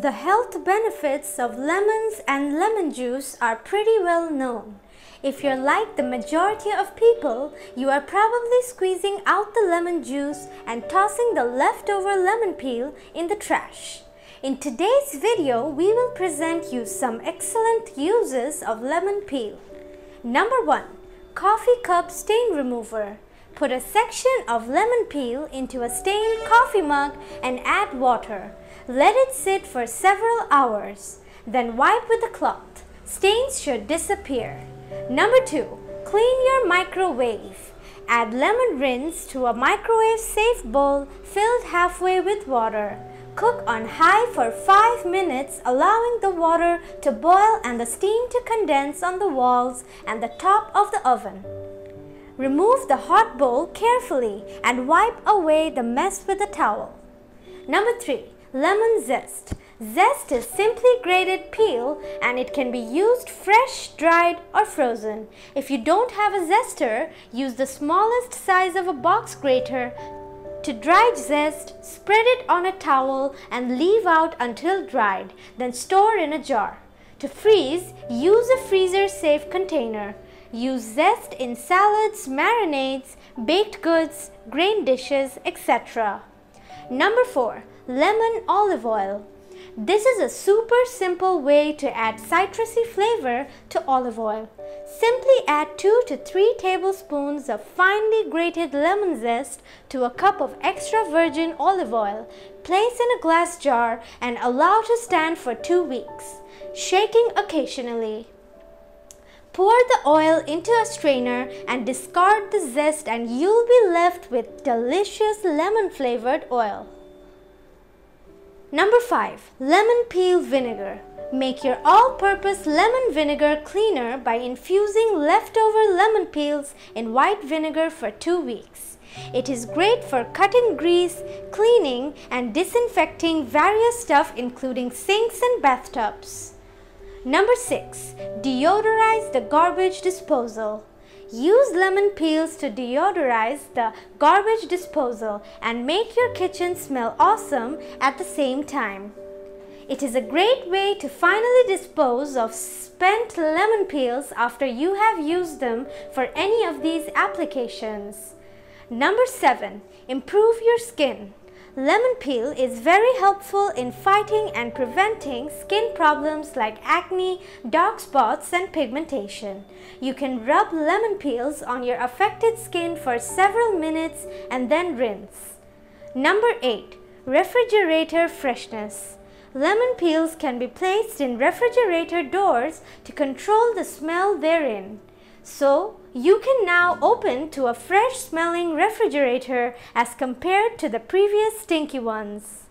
The health benefits of lemons and lemon juice are pretty well known. If you're like the majority of people, you are probably squeezing out the lemon juice and tossing the leftover lemon peel in the trash. In today's video, we will present you some excellent uses of lemon peel. Number 1. Coffee cup stain remover. Put a section of lemon peel into a stained coffee mug and add water. Let it sit for several hours. Then wipe with a cloth. Stains should disappear. Number 2. Clean your microwave. Add lemon rinse to a microwave-safe bowl filled halfway with water. Cook on high for 5 minutes, allowing the water to boil and the steam to condense on the walls and the top of the oven. Remove the hot bowl carefully and wipe away the mess with a towel. Number 3. Lemon zest. Zest is simply grated peel and it can be used fresh, dried or frozen. If you don't have a zester, use the smallest size of a box grater to dry zest, spread it on a towel and leave out until dried, then store in a jar. To freeze, use a freezer-safe container. Use zest in salads, marinades, baked goods, grain dishes, etc. Number 4. Lemon olive oil. This is a super simple way to add citrusy flavor to olive oil. Simply add 2 to 3 tablespoons of finely grated lemon zest to a cup of extra virgin olive oil. Place in a glass jar and allow to stand for 2 weeks, shaking occasionally. Pour the oil into a strainer and discard the zest, and you'll be left with delicious lemon-flavored oil. Number 5. Lemon peel vinegar. Make your all-purpose lemon vinegar cleaner by infusing leftover lemon peels in white vinegar for 2 weeks. It is great for cutting grease, cleaning, and disinfecting various stuff including sinks and bathtubs. Number 6. Deodorize the garbage disposal. Use lemon peels to deodorize the garbage disposal and make your kitchen smell awesome at the same time. It is a great way to finally dispose of spent lemon peels after you have used them for any of these applications. Number 7. Improve your skin. Lemon peel is very helpful in fighting and preventing skin problems like acne, dark spots, and pigmentation. You can rub lemon peels on your affected skin for several minutes and then rinse. Number 8. Refrigerator freshness. Lemon peels can be placed in refrigerator doors to control the smell therein. So, you can now open to a fresh-smelling refrigerator as compared to the previous stinky ones.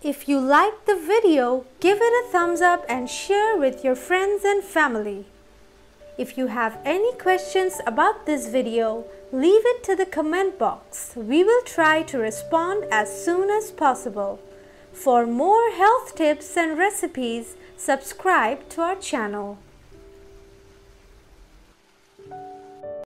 If you liked the video, give it a thumbs up and share with your friends and family. If you have any questions about this video, leave it to the comment box. We will try to respond as soon as possible. For more health tips and recipes, subscribe to our channel.